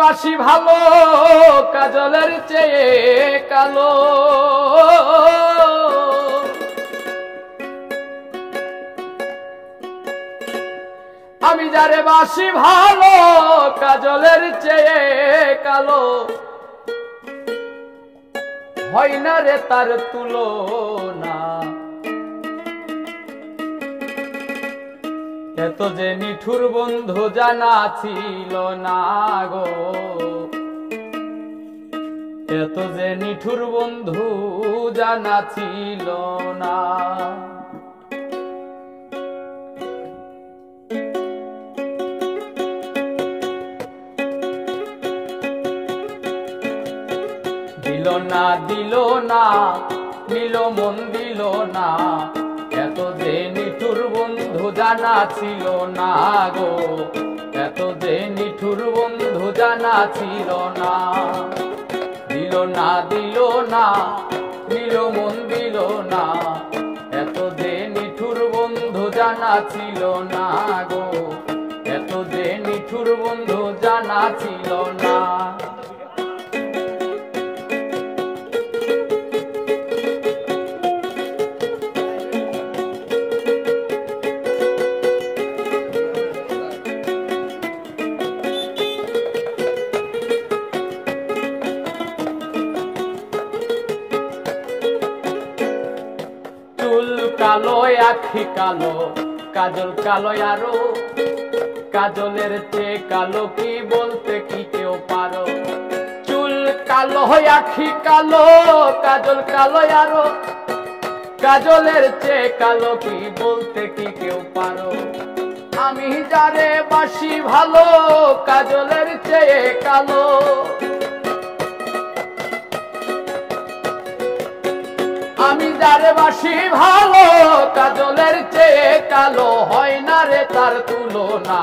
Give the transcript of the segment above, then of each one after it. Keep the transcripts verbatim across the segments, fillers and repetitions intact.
বাসি ভালো কাজলের চেয়ে কালো, আমি যারে বাসি ভালো কাজলের চেয়ে কালো, হয় না রে তার তুলনা। এত যে নিঠুর বন্ধু জানা ছিল না গো, এত যে নিঠুর বন্ধু জানা ছিল না। দিল না দিল না নিল মন দিল না, এত যে নিঠুর বন্ধু জানা ছিল না গো, এত যে নিঠুর বন্ধু জানা ছিল না। দিল না দিল না নিল মন দিল না, এত যে নিঠুর বন্ধু জানা ছিল না গো, এত যে নিঠুর বন্ধু জানা ছিল না। কালো আখি কালো কাজল কালো আরো, কাজলের চেয়ে কালো কি বলতে কি কেউ পারো? চুল কালো আখি কালো কাজল কালো আরো, কাজলের চেয়ে কালো কি বলতে কি কেউ পারো? আমি যারে বাসি ভালো কাজলের চেয়ে কালো, আমি যারে বাসি ভালো কাজলের চেয়ে কালো, হয় না রে তার তুলনা।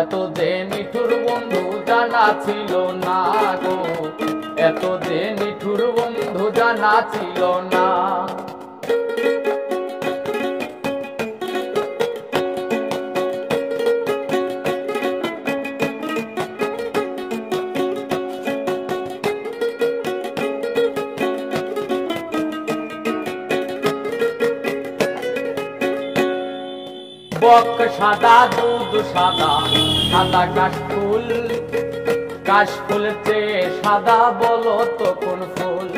এত যে নিঠুর বন্ধু জানা ছিল না গো, এত যে নিঠুর বন্ধু জানা ছিল না। বক সাদা দুধ সাদা সাদা কাশফুল, কাশফুলের চেয়ে সাদা বলো তো কোন ফুল?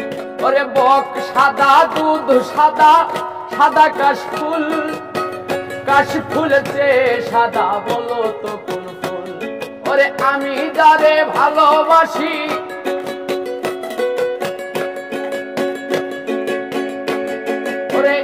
ওরে বক সাদা দুধ সাদা সাদা কাশফুল, কাশফুলের চেয়ে সাদা বলো তো কোন ফুল? ওরে আমি যারে ভালোবাসি, ওরে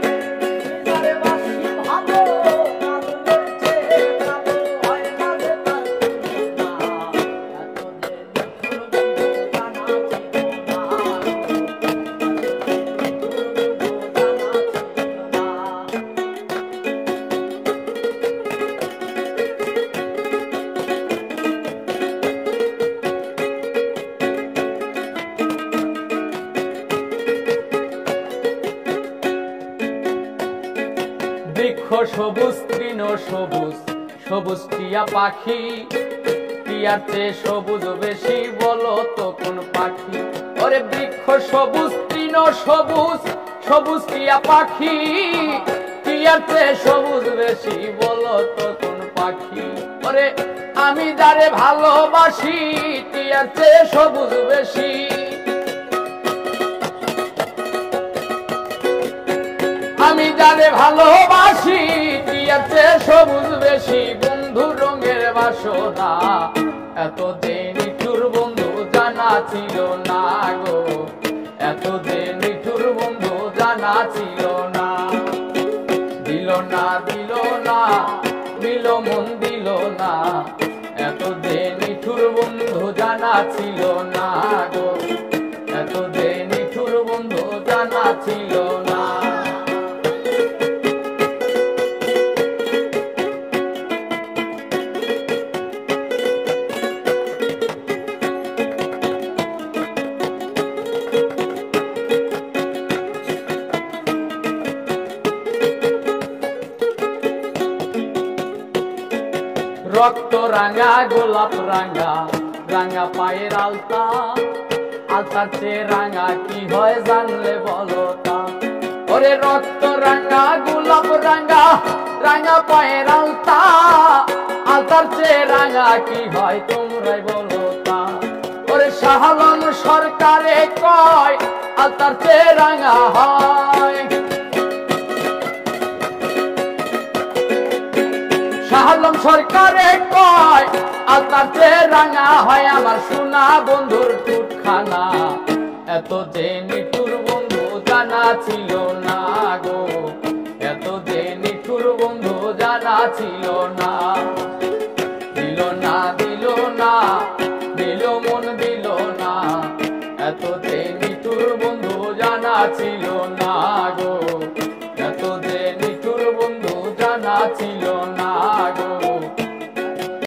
সবুজ তৃণ সবুজ সবুজ টিয়া পাখি, টিয়ার চেয়ে সবুজ বেশি বলো তো কোন পাখি? ওরে বৃক্ষ সবুজ তৃণ সবুজ সবুজ টিয়া পাখি, টিয়ার চেয়ে সবুজ বেশি বলো তো কোন পাখি? ওরে আমি যারে ভালোবাসি, টিয়ার চেয়ে সবুজ বেশি, আমি যারে ভালোবাসি, টিয়ার চেয়ে সবুজ বেশি। বন্ধু রঙের বাসনা, এত যে নিঠুর বন্ধু জানা ছিল না গো, এত যে নিঠুর বন্ধু জানা ছিল না। দিল না দিল না দিল মন দিল না, এত যে নিঠুর বন্ধু জানা ছিল না গো, এত যে নিঠুর বন্ধু জানা ছিল না। রক্ত রাঙা গোলাপ রাঙা রাঙা পায়ের আলতা, আলতার চেয়ে রাঙা কি হয় জানলে বলতা। ওরে রক্ত রাঙা গোলাপ রাঙা রাঙা পায়ের আলতা, আলতার চেয়ে রাঙা কি হয় তোমরাই বলতা। ওরে শাহলন সরকারে কয় আলতার চেয়ে রাঙা হয়, শাহলন সরকারে কয় আলতার চেয়ে রাঙা হয়। আমার সোনা বন্ধুর টুটখানা, এত যে নিঠুর বন্ধু জানা ছিল না গো, এত যে নিঠুর বন্ধু জানা ছিল না। দিল না দিল না দিল মন দিল না, এত যে নিঠুর বন্ধু জানা ছিল না গো, এত যে নিঠুর বন্ধু জানা ছিল না গো।